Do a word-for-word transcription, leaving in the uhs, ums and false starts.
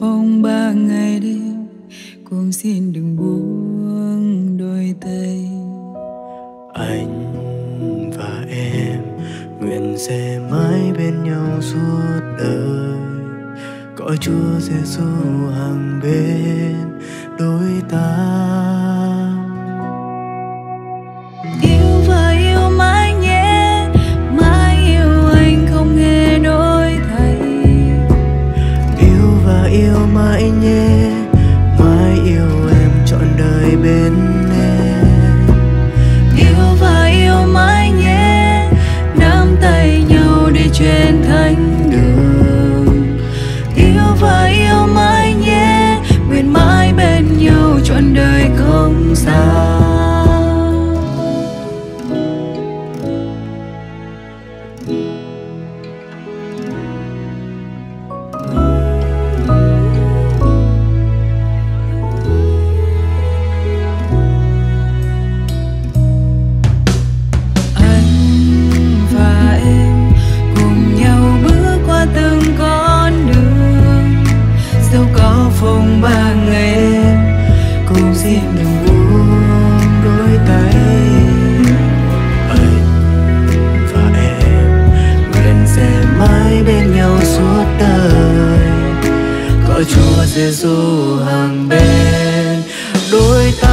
phong ba ngày đêm, con xin đừng buông đôi tay. Anh và em nguyện sẽ mãi bên nhau suốt đời, cõi Chúa Giêsu hàng bên đôi ta. Yêu và yêu mãi nhé, mãi yêu anh không nghe đổi thay. Yêu và yêu mãi nhé, mãi yêu em trọn đời bên em. Yêu và yêu mãi nhé, nắm tay nhau đi trên thánh đường. Yêu và yêu mãi nhé, nguyện mãi bên nhau trọn đời không xa. Chúa Giêsu hàng bên đôi ta.